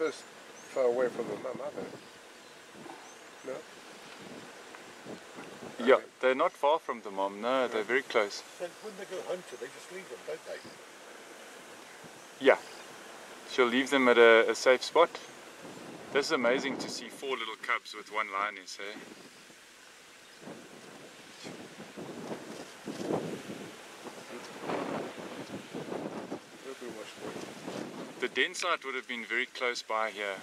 never far away from my mother. No? Yeah, they're not far from the mom, no, they're very close. Then when they go home to, they just leave them, don't they? Yeah, she'll leave them at a safe spot. This is amazing to see 4 little cubs with 1 lioness, eh? The den site would have been very close by here.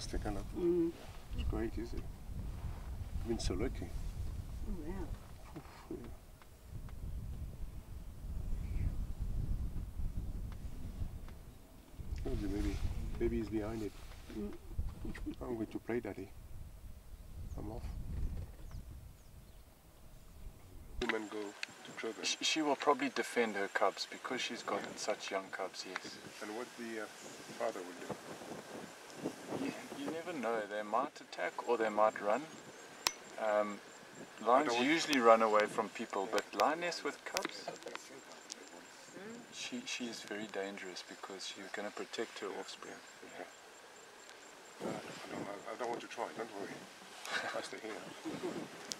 Fantastic, Anna. It's great, is it? I've been so lucky. Oh, wow. Yeah. There's the baby. Baby is behind it. I'm going to play, Daddy. I'm off. Women go to trouble. She will probably defend her cubs because she's gotten such young cubs, yes. And what the father will do? You never know, they might attack or they might run. Lions usually run away from people, but lioness with cubs, she is very dangerous because she's going to protect her offspring. Yeah. I don't want to try, don't worry. I stay here.